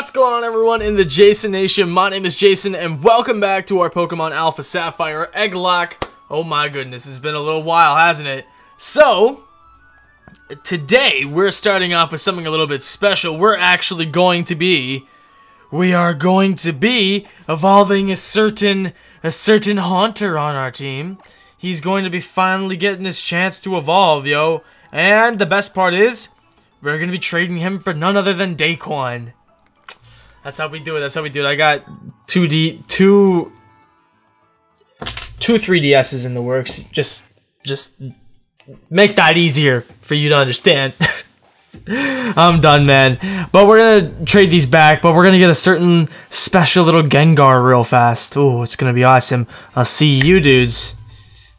What's going on, everyone, in the Jason Nation? My name is Jason, and welcome back to our Pokemon Alpha Sapphire Egglock. Oh my goodness, it's been a little while, hasn't it? So, today, we're starting off with something a little bit special. We're actually going to be... evolving a certain Haunter on our team. He's going to be finally getting his chance to evolve, yo. And the best part is, we're going to be trading him for none other than Daquan. That's how we do it. That's how we do it. I got two 3DSs in the works. Just make that easier for you to understand. I'm done, man. But we're gonna trade these back, but we're gonna get a certain special little Gengar real fast. Ooh, it's gonna be awesome. I'll see you dudes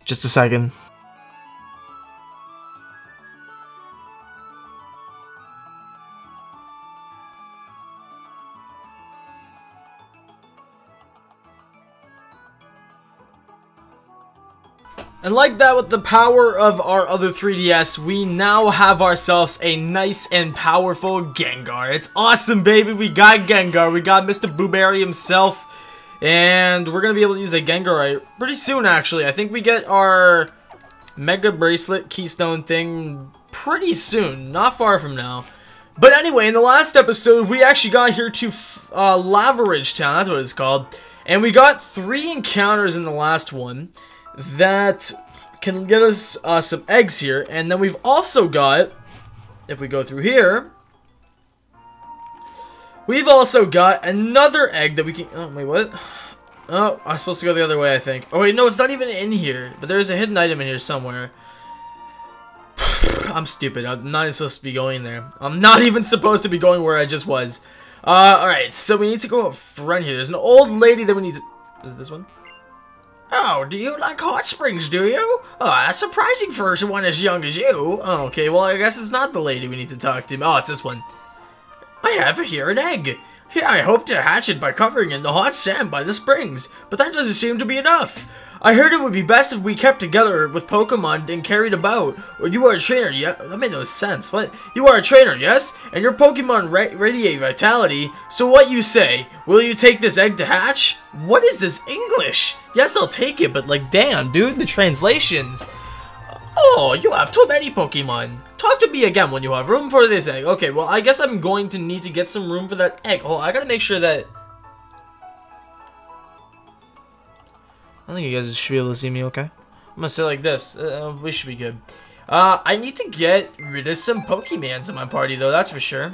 just a second. And like that, with the power of our other 3DS, we now have ourselves a nice and powerful Gengar. It's awesome, baby. We got Gengar. We got Mr. Booberry himself. And we're going to be able to use a Gengarite pretty soon, actually. I think we get our Mega Bracelet Keystone thing pretty soon. Not far from now. But anyway, in the last episode, we actually got here to Laverage Town. That's what it's called. And we got 3 encounters in the last one that can get us some eggs here. And then we've also got, if we go through here, we've also got another egg that we can... Oh, wait, what? Oh, I'm supposed to go the other way, I think. Oh, wait, no, it's not even in here. But there's a hidden item in here somewhere. I'm stupid. I'm not even supposed to be going there. I'm not even supposed to be going where I just was. Alright, so we need to go up front here. There's an old lady that we need to... Is it this one? Oh, do you like hot springs, do you? Oh, that's surprising for someone as young as you. Oh, okay, well, I guess it's not the lady we need to talk to. Oh, it's this one. I have here an egg. Here, I hope to hatch it by covering it in the hot sand by the springs, but that doesn't seem to be enough. I heard it would be best if we kept together with Pokemon and carried about. Or you are a trainer, yeah? That made no sense. What? You are a trainer, yes? And your Pokemon radiate vitality. So what you say? Will you take this egg to hatch? What is this English? Yes, I'll take it, but like, damn, dude, the translations. Oh, you have too many Pokemon. Talk to me again when you have room for this egg. Okay, well, I guess I'm going to need to get some room for that egg. Hold on, I gotta make sure that... I think you guys should be able to see me, okay? I'm gonna say like this. We should be good. I need to get rid of some Pokemans in my party, though. That's for sure.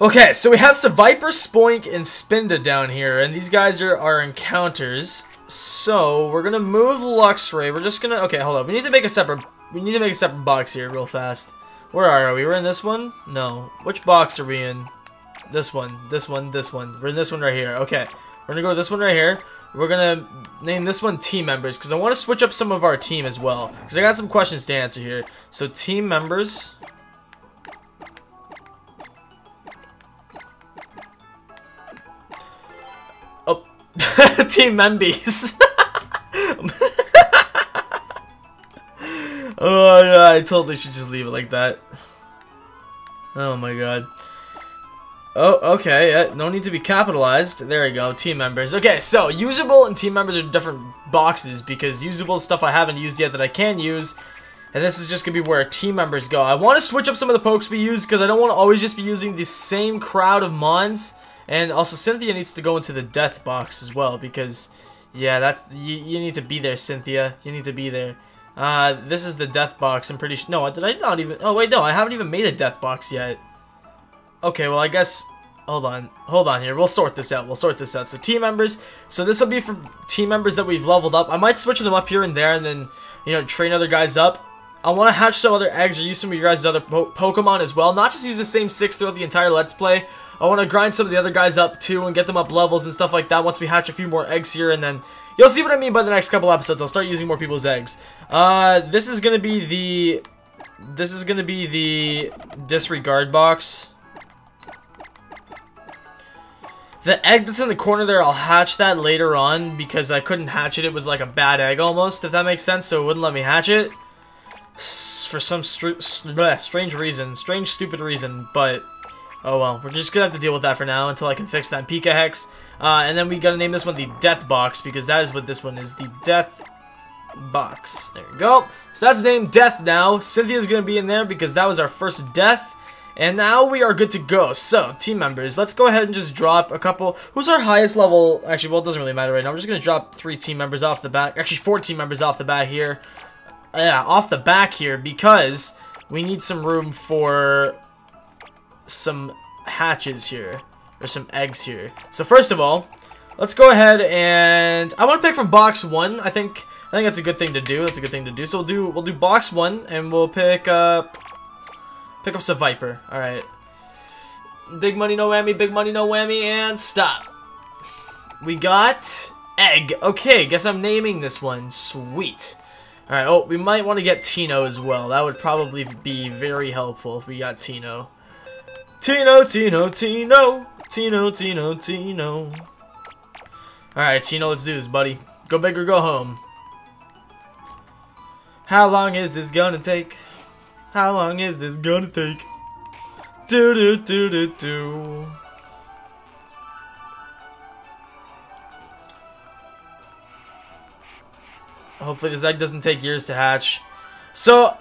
Okay, so we have Seviper, Spoink, and Spinda down here. And these guys are our encounters. So, we're gonna move Luxray. We're just gonna... Okay, hold on. We need to make a separate... We need to make a separate box here real fast. Where are we? We're in this one? No. Which box are we in? This one. This one. This one. We're in this one right here. Okay. We're going to go with this one right here. We're going to name this one Team Members, because I want to switch up some of our team as well, because I got some questions to answer here. So, Team Members. Oh. Team Membies. Oh, God. I totally should just leave it like that. Oh, my God. Oh, okay, no need to be capitalized. There we go, Team Members. Okay, so, Usable and Team Members are different boxes, because Usable is stuff I haven't used yet that I can use, and this is just going to be where Team Members go. I want to switch up some of the pokes we use, because I don't want to always just be using the same crowd of mons, and also Cynthia needs to go into the death box as well, because, yeah, that's you need to be there, Cynthia. You need to be there. This is the death box, I'm pretty sure. No, did I not even... Oh, wait, no, I haven't even made a death box yet. Okay, well, I guess, hold on here, we'll sort this out, so Team Members, so this will be for Team Members that we've leveled up. I might switch them up here and there, and then, you know, train other guys up. I want to hatch some other eggs, or use some of your guys' other Pokemon as well, not just use the same 6 throughout the entire Let's Play. I want to grind some of the other guys up, too, and get them up levels and stuff like that once we hatch a few more eggs here, and then, you'll see what I mean by the next couple episodes. I'll start using more people's eggs. This is gonna be the disregard box. The egg that's in the corner there, I'll hatch that later on, because I couldn't hatch it. It was like a bad egg almost, if that makes sense, so it wouldn't let me hatch it. For some strange reason. Strange, stupid reason, but Oh well, we're just gonna have to deal with that for now until I can fix that Pika Hex. And then we gotta name this one the Death Box, because that is what this one is, the Death Box. There you go. So that's named Death now. Cynthia's gonna be in there because that was our first death. And now we are good to go. So, team members, let's go ahead and just drop a couple. Who's our highest level? Actually, well, it doesn't really matter right now. I'm just going to drop three team members off the back. Actually, four team members off the bat here. Yeah, off the back here, because we need some room for some hatches here. Or some eggs here. So, first of all, let's go ahead and... I want to pick from box one, I think. I think that's a good thing to do. That's a good thing to do. So, we'll do box one, and we'll pick up... Pick up Seviper. Alright. Big money, no whammy. Big money, no whammy. And stop. We got egg. Okay, guess I'm naming this one. Sweet. Alright, oh, we might want to get Tino as well. That would probably be very helpful if we got Tino. Tino, Tino, Tino. Tino, Tino, Tino. Alright, Tino, let's do this, buddy. Go big or go home. How long is this gonna take? How long is this gonna take? Do do do do do. Hopefully this egg doesn't take years to hatch. So,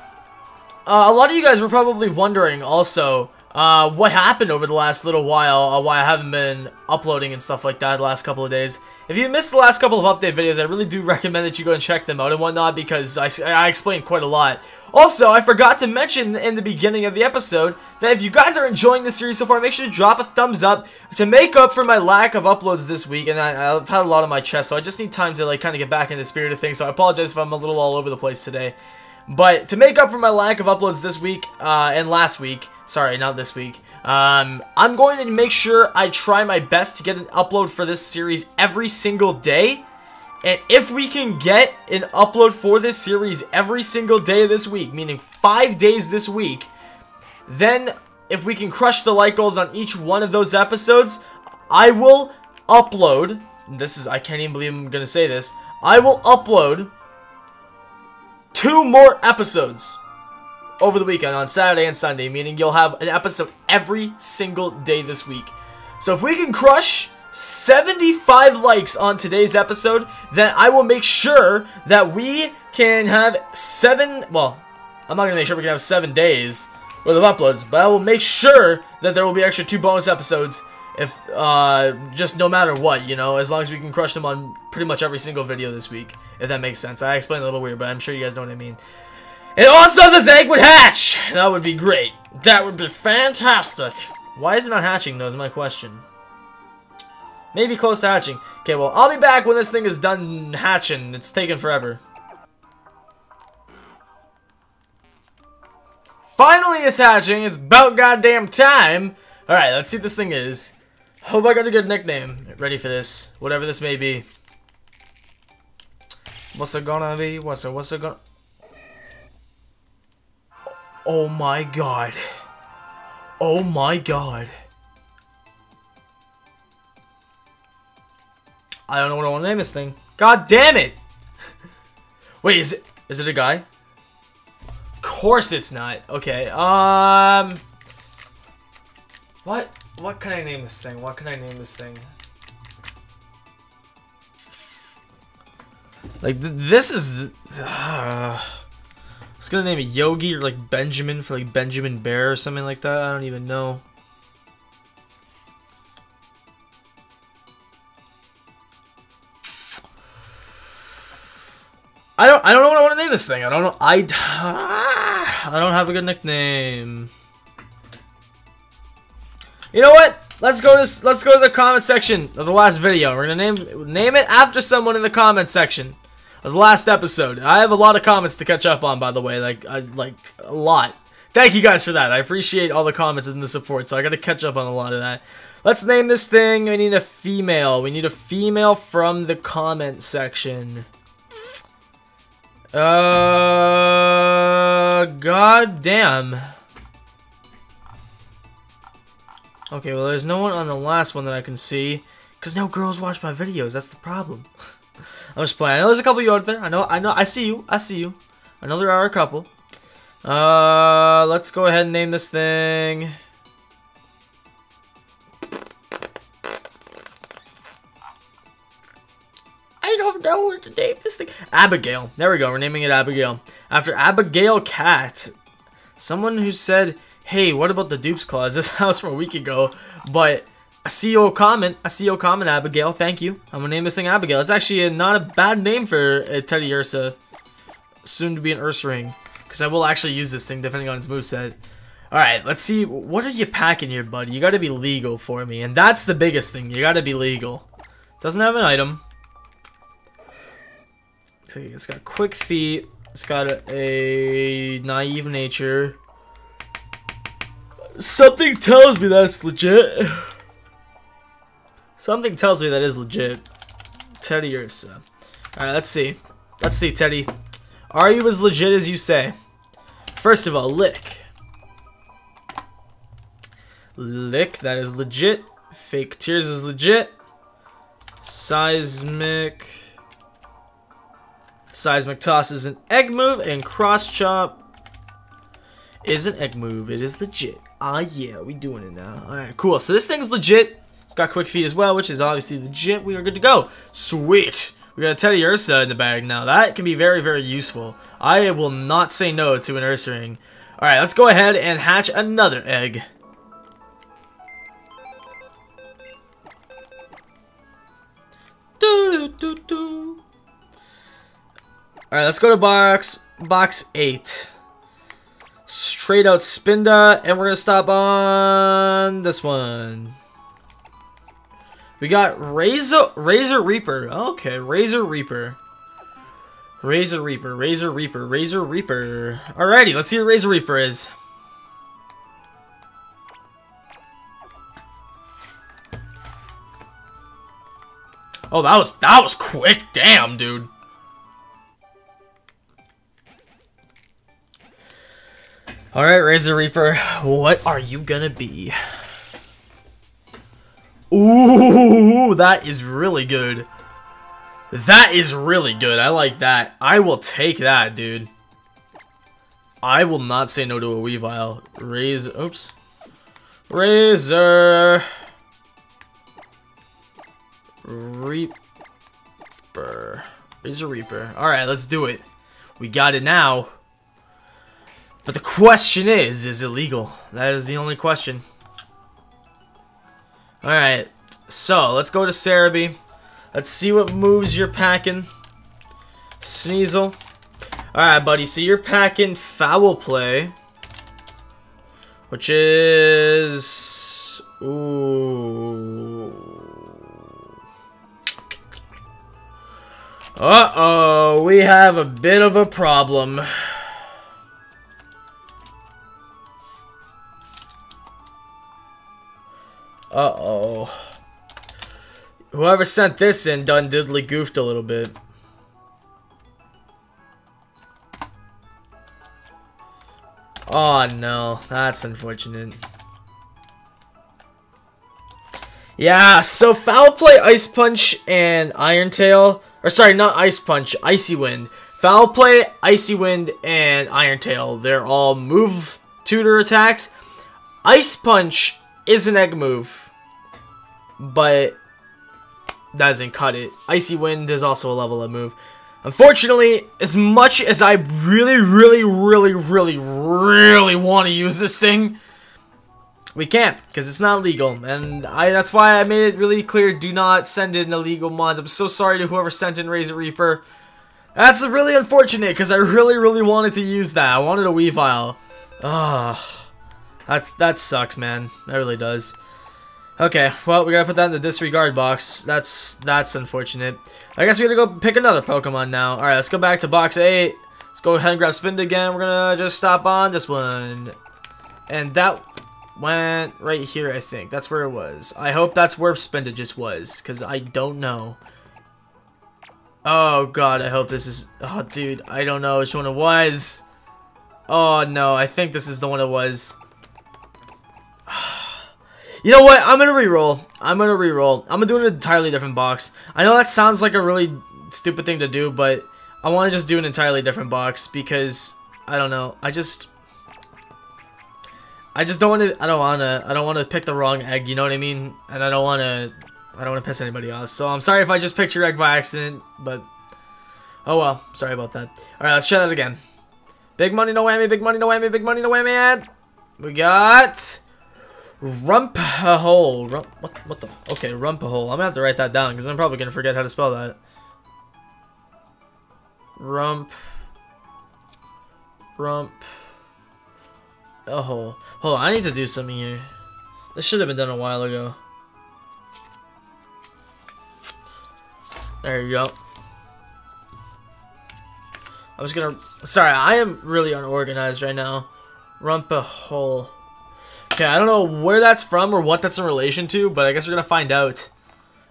a lot of you guys were probably wondering also what happened over the last little while, why I haven't been uploading and stuff like that the last couple of days. If you missed the last couple of update videos, I really do recommend that you go and check them out and whatnot, because I explained quite a lot. Also, I forgot to mention in the beginning of the episode that if you guys are enjoying this series so far, make sure to drop a thumbs up to make up for my lack of uploads this week. And I've had a lot on my chest, so I just need time to like kind of get back in the spirit of things. So I apologize if I'm a little all over the place today. But to make up for my lack of uploads this week and last week, sorry, not this week, I'm going to make sure I try my best to get an upload for this series every single day. And if we can get an upload for this series every single day of this week, meaning 5 days this week, then if we can crush the like goals on each one of those episodes, I will upload, this is, I can't even believe I'm going to say this, I will upload 2 more episodes over the weekend on Saturday and Sunday, meaning you'll have an episode every single day this week. So if we can crush 75 likes on today's episode, then I will make sure that we can have 7, well, I'm not going to make sure we can have 7 days worth of uploads, but I will make sure that there will be extra 2 bonus episodes, if, just no matter what, you know, as long as we can crush them on pretty much every single video this week, if that makes sense. I explained a little weird, but I'm sure you guys know what I mean. And also this egg would hatch! That would be great. That would be fantastic. Why is it not hatching though is my question. Maybe close to hatching. Okay, well, I'll be back when this thing is done hatching. It's taking forever. Finally, it's hatching. It's about goddamn time. Alright, let's see what this thing is. Hope I got a good nickname. Ready for this. Whatever this may be. What's it gonna be? What's it gonna... Oh my god. Oh my god. I don't know what I want to name this thing. God damn it! Wait, is it a guy? Of course it's not. Okay, what can I name this thing? What can I name this thing? Like, this is... I was gonna name it Yogi or, like, Benjamin for, like, Benjamin Bear or something like that. I don't even know. I don't know what I want to name this thing. I don't know. I don't have a good nickname. You know what? Let's go to the comment section of the last video. We're going to name it after someone in the comment section of the last episode. I have a lot of comments to catch up on, by the way. Like a lot. Thank you guys for that. I appreciate all the comments and the support. So I got to catch up on a lot of that. Let's name this thing. We need a female. We need a female from the comment section. God damn. Okay, well, there's no one on the last one that I can see, because no girls watch my videos. That's the problem. I'm just playing. I know there's a couple of you out there. I know. I see you. I see you. I know there are a couple. Let's go ahead and name this thing. don't know what to name this thing. Abigail. There we go. We're naming it Abigail. After Abigail Cat, someone who said, hey, what about the dupes clause? This house from a week ago. But I see your comment. I see your comment, Abigail. Thank you. I'm going to name this thing Abigail. It's actually not a bad name for a Teddy Ursa. Soon to be an Ursaring. Because I will actually use this thing depending on its moveset. Alright, let's see. What are you packing here, buddy? You gotta be legal for me. And that's the biggest thing. You gotta be legal. Doesn't have an item. It's got quick feet. It's got a naive nature. Something tells me that's legit. Something tells me that is legit. Teddy Ursa. Alright, let's see. Let's see, Teddy. Are you as legit as you say? First of all, lick. Lick, that is legit. Fake Tears is legit. Seismic Toss is an egg move, and Cross Chop is an egg move. It is legit. Ah, yeah, we doing it now. Alright, cool. So this thing's legit. It's got quick feet as well, which is obviously legit. We are good to go. Sweet. We got a Teddy Ursa in the bag now. That can be very, very useful. I will not say no to an Ursaring. Alright, let's go ahead and hatch another egg. Alright, let's go to box 8. Straight out Spinda, and we're going to stop on this one. We got Razor Reaper. Okay, Razor Reaper. Alrighty, let's see what Razor Reaper is. Oh, that was quick. Damn, dude. Alright, Razor Reaper, what are you gonna be? Ooh, that is really good. That is really good. I like that. I will take that, dude. I will not say no to a Weavile. Razor Reaper. Alright, let's do it. We got it now. But the question is it legal? That is the only question. Alright, so let's go to Serebii. Let's see what moves you're packing. Sneasel. Alright, buddy, so you're packing Foul Play, which is... Ooh... Uh-oh, we have a bit of a problem. Uh-oh. Whoever sent this in done diddly goofed a little bit. Oh, no. That's unfortunate. Yeah, so Foul Play, Ice Punch, and Iron Tail... Or sorry, not Ice Punch, Icy Wind. Foul Play, Icy Wind, and Iron Tail. They're all move tutor attacks. Ice Punch is an egg move, but that doesn't cut it. Icy Wind is also a level up move. Unfortunately, as much as I really want to use this thing, we can't, because it's not legal, and that's why I made it really clear, do not send in illegal mods. I'm so sorry to whoever sent in Razor Reaper. That's really unfortunate, because I really wanted to use that. I wanted a Weavile. Ugh. That sucks, man. That really does. Okay, well, we gotta put that in the disregard box. That's unfortunate. I guess we gotta go pick another Pokemon now. Alright, let's go back to box 8. Let's go ahead and grab Spinda again. We're gonna just stop on this one. And that... went right here, I think. That's where it was. I hope that's where Spinda just was, because I don't know. Oh, God, I hope this is... Oh, dude, I don't know which one it was. Oh, no, I think this is the one it was. You know what? I'm going to re-roll. I'm going to do an entirely different box. I know that sounds like a really stupid thing to do, but I want to just do an entirely different box, because, I don't know, I just don't want to pick the wrong egg, you know what I mean? And I don't want to I don't want to piss anybody off, so I'm sorry if I just picked your egg by accident, but oh well, sorry about that. Alright, let's try that again. Big money, no whammy, big money, no whammy, big money, no whammy, and we got Rumpahole. What the? Okay, Rumpahole. I'm gonna have to write that down because I'm probably gonna forget how to spell that. Rumpahole. Hold on, I need to do something here. This should have been done a while ago. There you go. I was gonna. Sorry, I am really unorganized right now. Rumpahole. Okay, I don't know where that's from or what that's in relation to, but I guess we're gonna find out.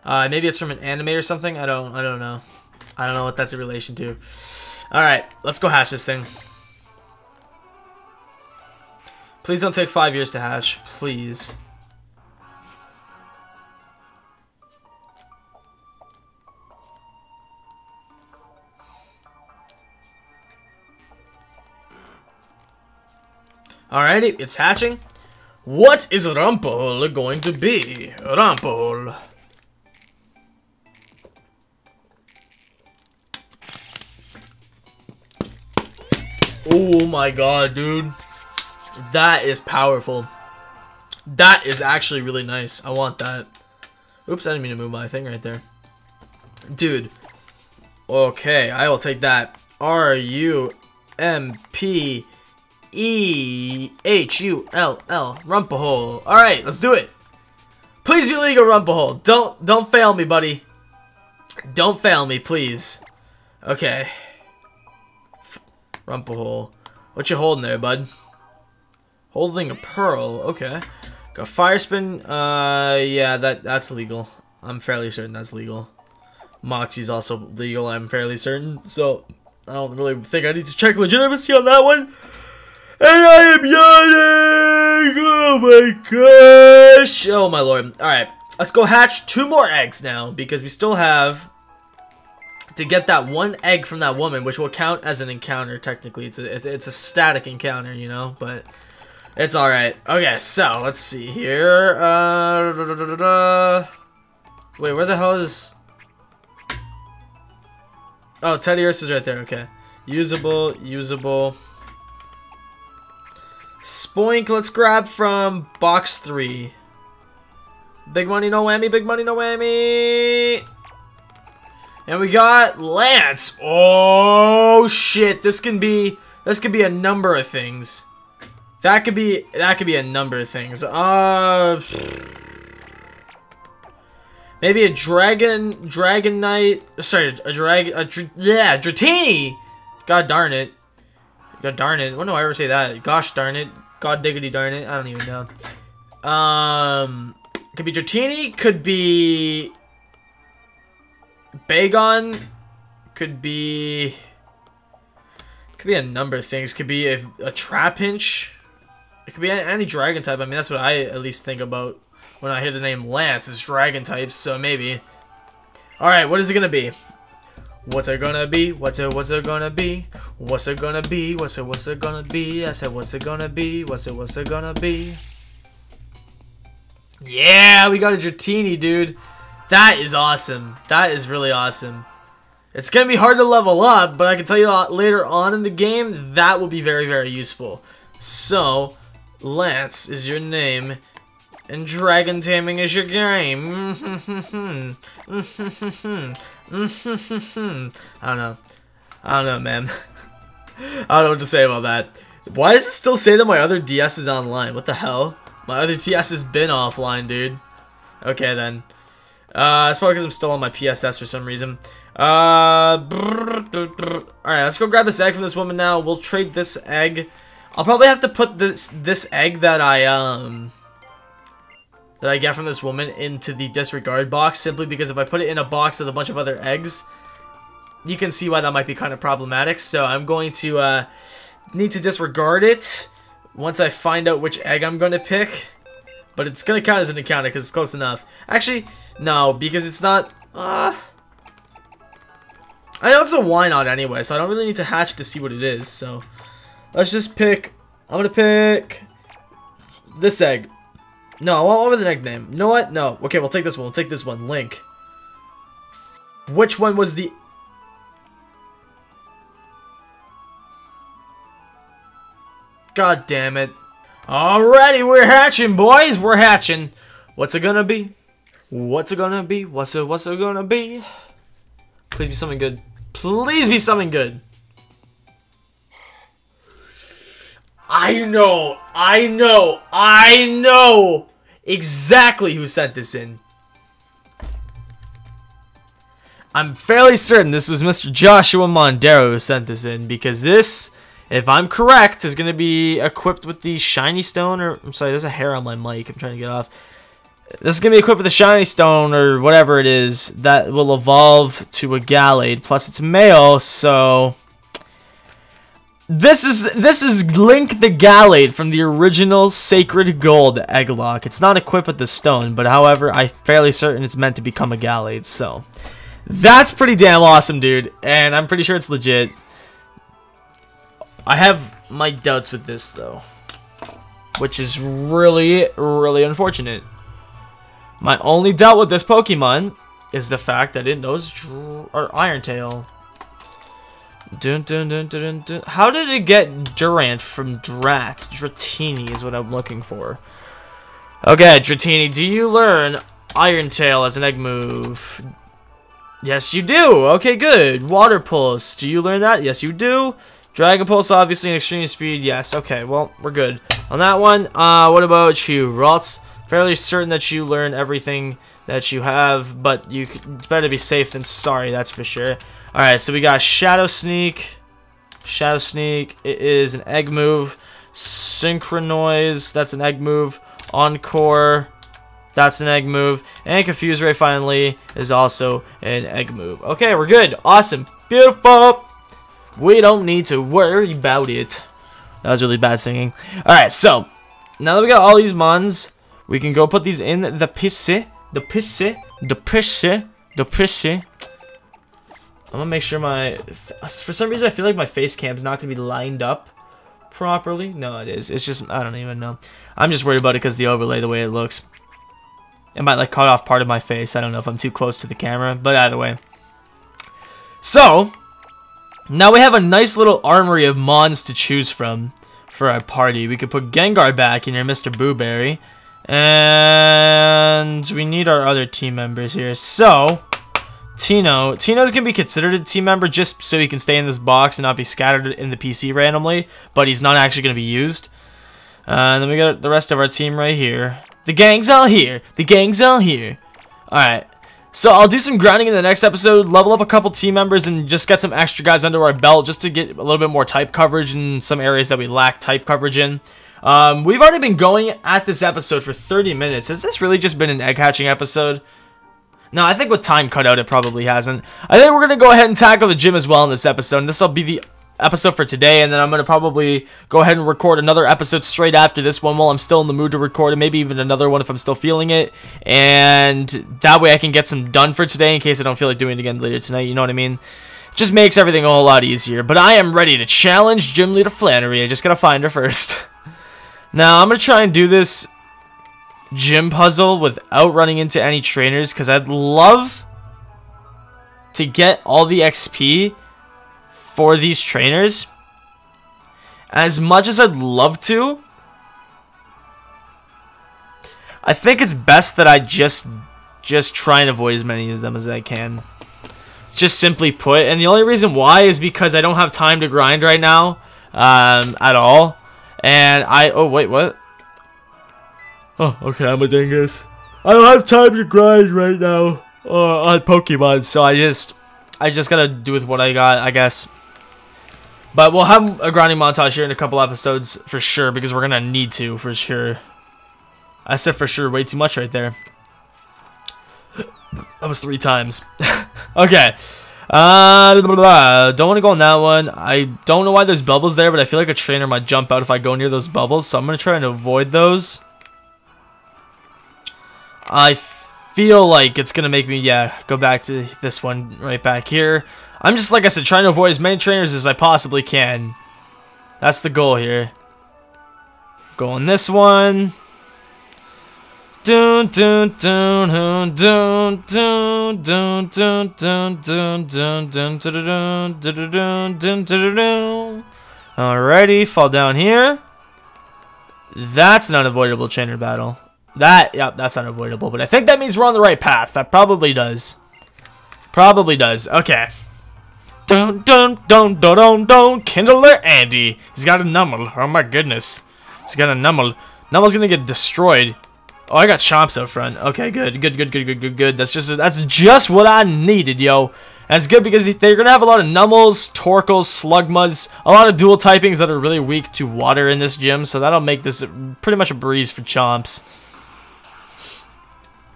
Maybe it's from an anime or something. I don't know. I don't know what that's in relation to. All right, let's go hatch this thing. Please don't take 5 years to hatch, please. Alrighty, it's hatching. What is Rumpahole going to be? Rumpahole. Oh my god, dude. That is powerful. That is actually really nice. I want that. Oops, I didn't mean to move my thing right there. Dude. Okay, I will take that. R-U-M-P... E-H-U-L-L. Rumpahole. Alright, let's do it. Please be legal, Rumpahole. Don't fail me, buddy. Don't fail me, please. Okay. Rumpahole. What you holding there, bud? Holding a pearl. Okay. Got fire spin. Yeah, that's legal. I'm fairly certain that's legal. Moxie's also legal, I'm fairly certain. So, I don't really think I need to check legitimacy on that one. And I am yawning! Oh my gosh! Oh my lord. Alright, let's go hatch 2 more eggs now, because we still have to get that 1 egg from that woman, which will count as an encounter, technically. It's a static encounter, you know, but it's alright. Okay, so, let's see here. Wait, where the hell is... Oh, Teddy Ursa's right there, okay. Usable... Spoink, let's grab from box 3. Big money, no whammy, big money, no whammy. And we got Lance. Oh shit, this could be a number of things. That could be a number of things. Maybe a Dragonite, sorry, Dratini. God darn it. God darn it. When do I ever say that? Gosh darn it. God diggity darn it. I don't even know. Could be Dratini. Could be... Bagon. Could be... Could be a number of things. Could be a Trapinch. It could be any dragon type. I mean, that's what I at least think about when I hear the name Lance. It's dragon types, so maybe. Alright, what is it going to be? What's it gonna be? What's it gonna be? What's it gonna be? What's it gonna be? I said what's it gonna be? What's it gonna be? Yeah, we got a Dratini, dude. That is awesome. That is really awesome. It's gonna be hard to level up, but I can tell you later on in the game that will be very, very useful. So, Lance is your name. And dragon taming is your game. I don't know, man. I don't know what to say about that. Why does it still say that my other DS is online? What the hell? My other TS has been offline, dude. Okay, then. It's probably because I'm still on my PSS for some reason. Alright, let's go grab this egg from this woman now. We'll trade this egg. I'll probably have to put this egg that I get from this woman into the disregard box, simply because if I put it in a box with a bunch of other eggs, you can see why that might be kind of problematic. So I'm going to need to disregard it once I find out which egg I'm going to pick, but it's going to count as an encounter because it's close enough. Actually, no, because it's not... I know it's a why not anyway, so I don't really need to hatch to see what it is, so let's just pick... I'm going to pick this egg. No, I want the nickname. You know what? No. Okay, we'll take this one. We'll take this one. Link. Which one was the... God damn it. Alrighty, we're hatching, boys. We're hatching. What's it gonna be? What's it gonna be? What's it gonna be? Please be something good. Please be something good. I know exactly who sent this in. I'm fairly certain this was Mr. Joshua Mondero who sent this in, because this, if I'm correct, is going to be equipped with the shiny stone, or, I'm sorry, there's a hair on my mic, I'm trying to get off. This is going to be equipped with a shiny stone, or whatever it is, that will evolve to a Gallade, plus it's male, so... This is Link the Gallade from the original Sacred Gold Egglock. It's not equipped with the stone, but however, I'm fairly certain it's meant to become a Gallade, so... That's pretty damn awesome, dude, and I'm pretty sure it's legit. I have my doubts with this, though. Which is really, really unfortunate. My only doubt with this Pokemon is the fact that it knows Iron Tail. Dun, dun, dun, dun, dun, dun. How did it get Durant from Dratini is what I'm looking for. Okay, Dratini, do you learn Iron Tail as an egg move? Yes, you do. Okay, good. Water Pulse, do you learn that? Yes, you do. Dragon Pulse, obviously, and Extreme Speed, yes. Okay, well, we're good on that one. What about you, Ralts? Fairly certain that you learn everything that you have, but you it's better be safe than sorry, that's for sure. Alright, so we got Shadow Sneak. Shadow Sneak, it is an egg move. Synchronoise, that's an egg move. Encore, that's an egg move. And Confuse Ray, finally, is also an egg move. Okay, we're good. Awesome. Beautiful. We don't need to worry about it. That was really bad singing. Alright, so, now that we got all these mons, we can go put these in the pisse. The pisse. The pisse. The pisse. I'm gonna make sure my... For some reason, I feel like my face cam's not gonna be lined up properly. No, it is. It's just... I don't even know. I'm just worried about it because the overlay, the way it looks. It might, like, cut off part of my face. I don't know if I'm too close to the camera. But either way. So, now we have a nice little armory of mons to choose from for our party. We could put Gengar back in here, Mr. Booberry. And we need our other team members here. So... Tino's gonna be considered a team member just so he can stay in this box and not be scattered in the PC randomly, but he's not actually gonna be used. And then we got the rest of our team right here. The gang's all here. The gang's all here. Alright. So I'll do some grinding in the next episode, level up a couple team members, and just get some extra guys under our belt just to get a little bit more type coverage in some areas that we lack type coverage in. We've already been going at this episode for 30 minutes. Has this really just been an egg hatching episode? No, I think with time cut out, it probably hasn't. I think we're going to go ahead and tackle the gym as well in this episode. And this will be the episode for today. And then I'm going to probably go ahead and record another episode straight after this one while I'm still in the mood to record. And maybe even another one if I'm still feeling it. And that way I can get some done for today in case I don't feel like doing it again later tonight. You know what I mean? Just makes everything a whole lot easier. But I am ready to challenge Gym Leader Flannery. I just got to find her first. Now, I'm going to try and do this gym puzzle without running into any trainers, because I'd love to get all the XP for these trainers. As much as I'd love to, I think it's best that I just try and avoid as many of them as I can. Just simply put, and the only reason why is because I don't have time to grind right now at all. And I... Oh, wait, what? Oh, okay, I'm a dingus. I don't have time to grind right now on Pokemon, so I just gotta do with what I got, I guess. But we'll have a grinding montage here in a couple episodes for sure, because we're gonna need to, for sure. I said for sure way too much right there. That was 3 times. Okay. Blah, blah, blah. Don't want to go on that one. I don't know why there's bubbles there, but I feel like a trainer might jump out if I go near those bubbles, so I'm gonna try and avoid those. I feel like it's going to make me, yeah, go back to this one right back here. I'm just, like I said, trying to avoid as many trainers as I possibly can. That's the goal here. Go on this one. Dun dun dun dun dun dun dun dun dun dun dun dun dun dun. Alrighty, fall down here. That's an unavoidable trainer battle. That, yep, that's unavoidable, but I think that means we're on the right path. That probably does. Probably does. Okay. Don't. Kindler Andy. He's got a Numel. Oh my goodness. He's got a Numel. Numel's gonna get destroyed. Oh, I got Chomps up front. Okay, good. That's just what I needed, yo. And it's good because they're gonna have a lot of Numels, Torkoals, Slugmas, a lot of dual typings that are really weak to water in this gym, so that'll make this pretty much a breeze for Chomps.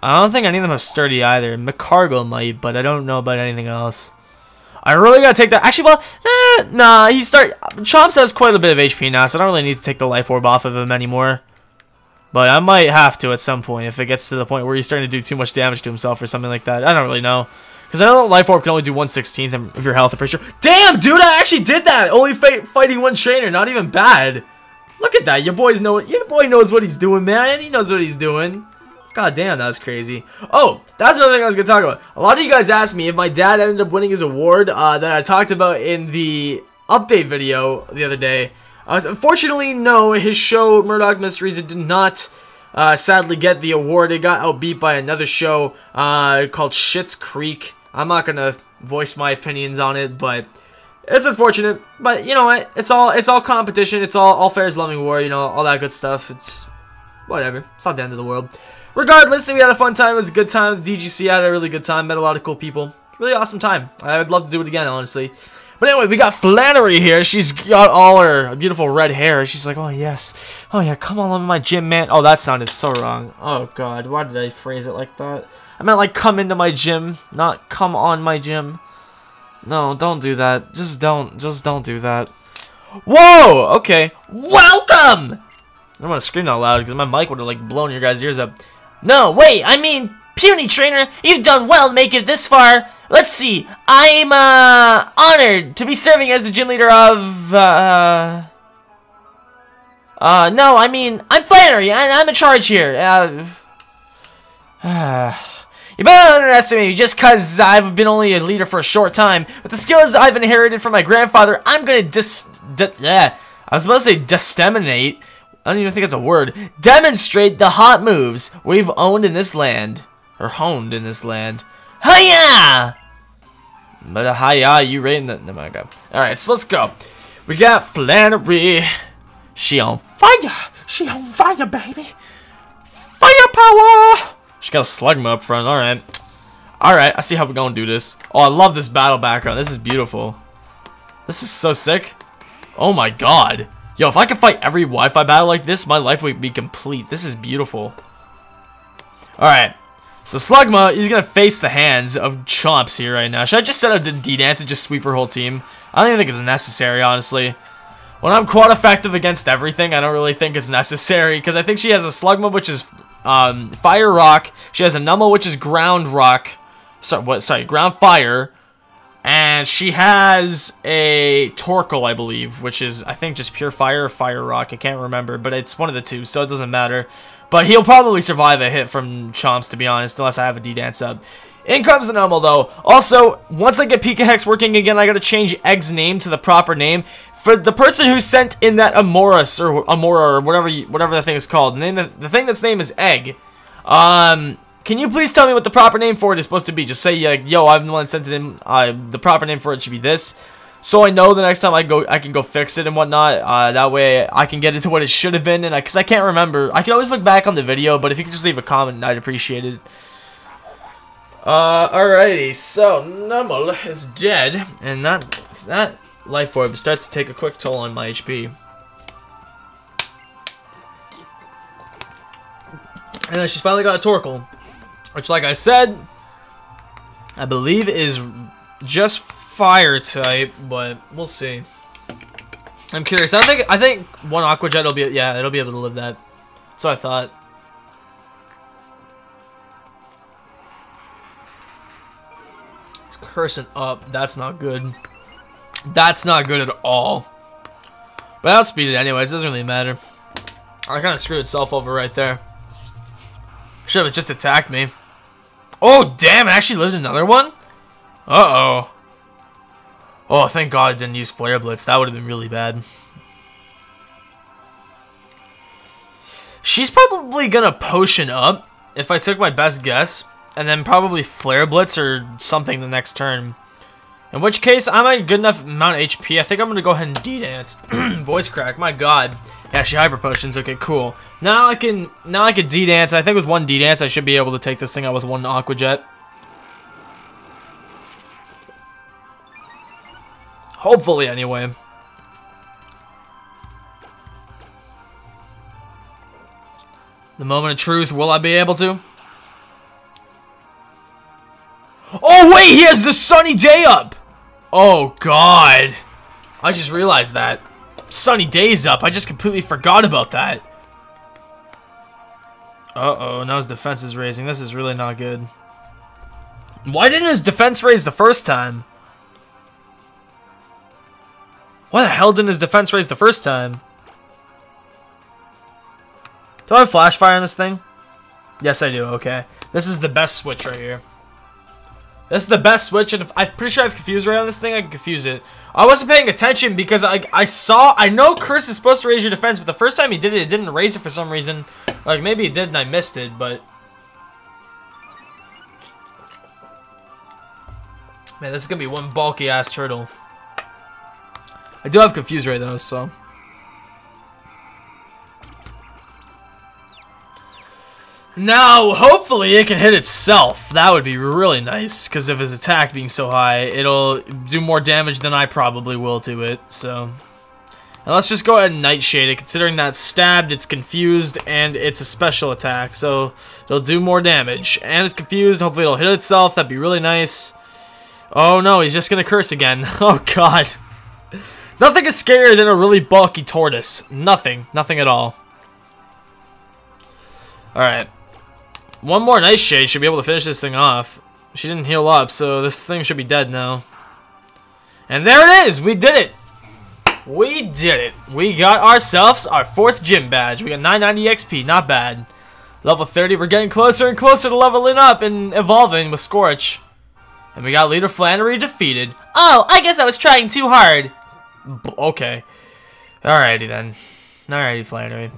I don't think any of them are sturdy either. McCargo might, but I don't know about anything else. I really gotta take that. Actually, well, nah. Chomps has quite a bit of HP now, so I don't really need to take the Life Orb off of him anymore. But I might have to at some point if it gets to the point where he's starting to do too much damage to himself or something like that. I don't really know. Because I know that Life Orb can only do 1/16 of your health, I'm pretty sure. Damn, dude, I actually did that! Only fighting one trainer, not even bad. Look at that, your boy knows what he's doing, man. He knows what he's doing. God damn, that was crazy. Oh, that's another thing I was going to talk about. A lot of you guys asked me if my dad ended up winning his award that I talked about in the update video the other day. Unfortunately, no, his show, Murdoch Mysteries, it did not, sadly, get the award. It got outbeat by another show called Schitt's Creek. I'm not going to voice my opinions on it, but it's unfortunate. But, you know what? It's all competition. It's all fair's loving war, you know, all that good stuff. It's whatever. It's not the end of the world. Regardless, we had a fun time. It was a good time. The DGC had a really good time. Met a lot of cool people. Really awesome time. I would love to do it again, honestly. But anyway, we got Flannery here. She's got all her beautiful red hair. She's like, oh, yes. Oh, yeah, come on over to my gym, man. Oh, that sounded so wrong. Oh, God. Why did I phrase it like that? I meant, like, come into my gym, not come on my gym. No, don't do that. Just don't do that. Whoa! Okay. Welcome! I don't want to scream out loud because my mic would have, like, blown your guys' ears up. No, wait, I mean, puny trainer, you've done well to make it this far. Let's see, I'm, honored to be serving as the gym leader of, no, I mean, I'm Flannery, and I'm in charge here. You better underestimate me just because I've been only a leader for a short time. With the skills I've inherited from my grandfather, I'm gonna disseminate. I don't even think it's a word. Demonstrate the hot moves we've owned in this land. Or honed in this land. Hiya! But a hiya, you rain that. No, my God. Alright, so let's go. We got Flannery. She on fire. She on fire, baby. Firepower! She got a Slugma up front. Alright. Alright, I see how we're gonna do this. Oh, I love this battle background. This is beautiful. This is so sick. Oh my God. Yo, if I could fight every Wi-Fi battle like this, my life would be complete. This is beautiful. Alright. So Slugma is going to face the hands of Chomps here right now. Should I just set up the D-Dance and just sweep her whole team? I don't even think it's necessary, honestly. When I'm quad effective against everything, I don't really think it's necessary. Because I think she has a Slugma, which is Fire Rock. She has a Numel, which is Ground Rock. Sorry, Ground Fire. And she has a Torkoal, I believe, which is, I think, just pure fire or fire rock. I can't remember, but it's one of the two, so it doesn't matter. But he'll probably survive a hit from Chomps, to be honest, unless I have a D-Dance up. In comes the Numel, though. Also, once I get Pika Hex working again, I gotta change Egg's name to the proper name. For the person who sent in that Amoras, or Amora, or whatever the thing is called, and the thing that's named is Egg, can you please tell me what the proper name for it is supposed to be? Just say, like, yo, I'm the one that sent it in. The proper name for it should be this. So I know the next time I can go fix it and whatnot. That way I can get it to what it should have been. And because I can't remember. I can always look back on the video. But if you could just leave a comment, I'd appreciate it. Alrighty. So, Numel is dead. And that Life Orb starts to take a quick toll on my HP. And then she's finally got a Torkoal. Which, like I said, I believe is just fire type, but we'll see. I'm curious. I think one Aqua Jet will be, yeah, it'll be able to live that. That's what I thought. It's cursing up. That's not good. That's not good at all. But I outspeed it anyways. It doesn't really matter. I kind of screwed itself over right there. Should have just attacked me. Oh, damn, it actually lives another one? Uh-oh. Oh, thank God it didn't use Flare Blitz. That would have been really bad. She's probably going to Potion up, if I took my best guess, and then probably Flare Blitz or something the next turn. In which case, I'm at a good enough amount of HP. I think I'm going to go ahead and D-Dance. Voice crack, my God. Yeah, she Hyper Potions. Okay, cool. Now I can D-Dance. I think with one D-Dance, I should be able to take this thing out with one Aqua Jet. Hopefully, anyway. The moment of truth, will I be able to? Oh, wait, he has the Sunny Day up! Oh, God. I just realized that. Sunny Day's up. I just completely forgot about that. Uh-oh, now his defense is raising. This is really not good. Why didn't his defense raise the first time? Why the hell didn't his defense raise the first time? Do I have Flash Fire on this thing? Yes, I do. Okay. This is the best switch right here. This is the best switch, and I'm pretty sure I have Confuse Ray on this thing. I can confuse it. I wasn't paying attention because I know Curse is supposed to raise your defense, but the first time he did it didn't raise it for some reason. Like, maybe it did and I missed it, but... Man, this is going to be one bulky-ass turtle. I do have Confuse Ray, though, so... Now, hopefully it can hit itself. That would be really nice, because of his attack being so high, it'll do more damage than I probably will to it, so... And let's just go ahead and Nightshade it, considering that stabbed, it's confused, and it's a special attack, so it'll do more damage. And it's confused, hopefully it'll hit itself, that'd be really nice. Oh no, he's just gonna curse again. Oh God. Nothing is scarier than a really bulky tortoise. Nothing. Nothing at all. Alright. One more Nightshade should be able to finish this thing off. She didn't heal up, so this thing should be dead now. And there it is! We did it! We did it! We got ourselves our 4th gym badge. We got 990 XP, not bad. Level 30, we're getting closer and closer to leveling up and evolving with Scorch. And we got Leader Flannery defeated. Oh, I guess I was trying too hard. Okay. Alrighty then. Alrighty, Flannery.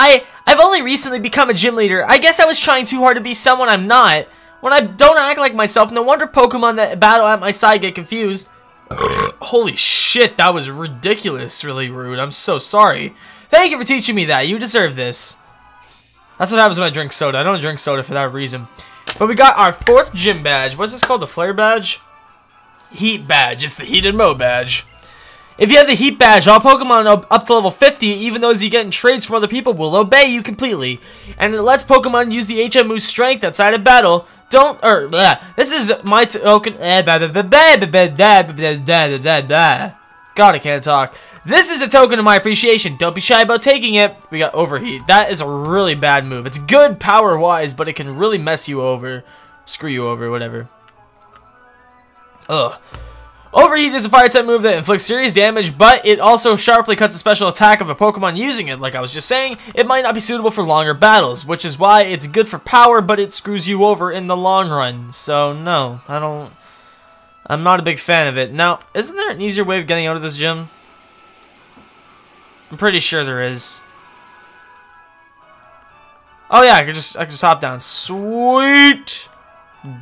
I've only recently become a gym leader. I guess I was trying too hard to be someone I'm not. When I don't act like myself, no wonder Pokemon that battle at my side get confused. Holy shit, that was ridiculous, really rude. I'm so sorry. Thank you for teaching me that. You deserve this. That's what happens when I drink soda. I don't drink soda for that reason. But we got our 4th gym badge. What's this called? The Flare Badge? Heat Badge. It's the Heated Mo Badge. If you have the Heat Badge, all Pokemon up to level 50, even those you get in trades from other people, will obey you completely. And it lets Pokemon use the HMU's strength outside of battle. Don't, this is my token. God, I can't talk. This is a token of my appreciation. Don't be shy about taking it. We got Overheat. That is a really bad move. It's good power-wise, but it can really mess you over. Screw you over, whatever. Ugh. Overheat is a fire-type move that inflicts serious damage, but it also sharply cuts the special attack of a Pokemon using it. Like I was just saying, it might not be suitable for longer battles, which is why it's good for power, but it screws you over in the long run. So, no, I'm not a big fan of it. Now, isn't there an easier way of getting out of this gym? I'm pretty sure there is. Oh yeah, I could just hop down. Sweet!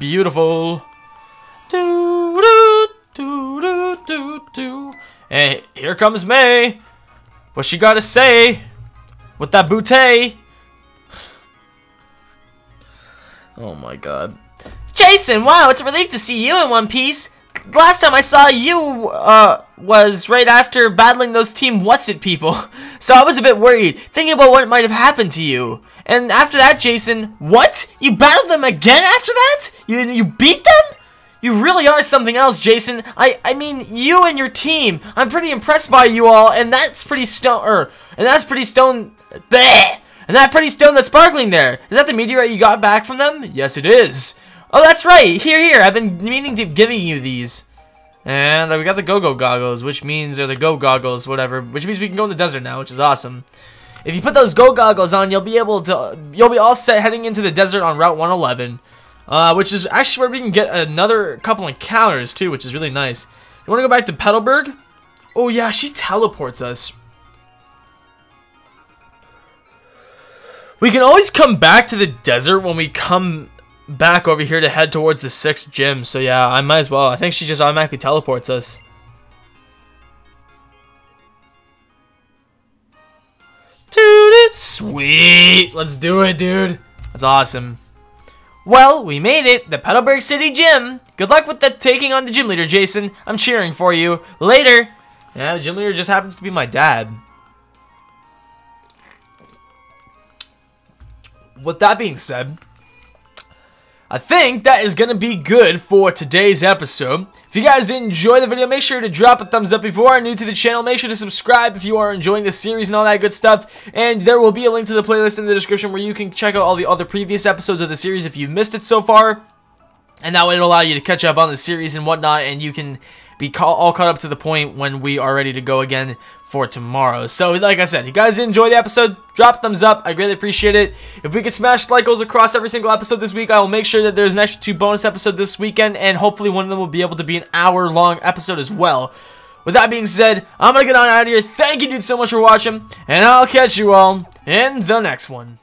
Beautiful. Doo-doo! Do, do, do, do. And here comes May. What she gotta say with that bootay? Oh my God. Jason, wow, it's a relief to see you in one piece. Last time I saw you was right after battling those Team What's-It people. So I was a bit worried, thinking about what might have happened to you. And after that, Jason, what? You battled them again after that? You beat them? You really are something else, Jason. I mean, you and your team. I'm pretty impressed by you all, and that's pretty stone. And that pretty stone that's sparkling there. Is that the meteorite you got back from them? Yes, it is. Oh, that's right. Here. I've been meaning to giving you these. And we got the go-go goggles, which means we can go in the desert now, which is awesome. If you put those Go Goggles on, you'll be all set heading into the desert on Route 111, which is actually where we can get another couple encounters too, which is really nice. You want to go back to Petalburg? Oh yeah, she teleports us. We can always come back to the desert when we come back over here to head towards the 6th gym. So yeah, I might as well. I think she just automatically teleports us. Dude, it's sweet. Let's do it, dude. That's awesome. Well, we made it. The Petalburg City Gym. Good luck with that taking on the gym leader, Jason. I'm cheering for you. Later. Yeah, the gym leader just happens to be my dad. With that being said, I think that is going to be good for today's episode. If you guys did enjoy the video, make sure to drop a thumbs up. If you are new to the channel, make sure to subscribe if you are enjoying the series and all that good stuff. And there will be a link to the playlist in the description where you can check out all the other previous episodes of the series if you missed it so far. And that way it'll allow you to catch up on the series and whatnot, and you can be all caught up to the point when we are ready to go again for tomorrow. So like I said, if you guys did enjoy the episode, drop thumbs up. I greatly appreciate it. If we could smash like goals across every single episode this week, I will make sure that there's an extra 2 bonus episodes this weekend, and hopefully one of them will be able to be an hour-long episode as well. With that being said, I'm gonna get on out of here. Thank you dudes so much for watching, and I'll catch you all in the next one.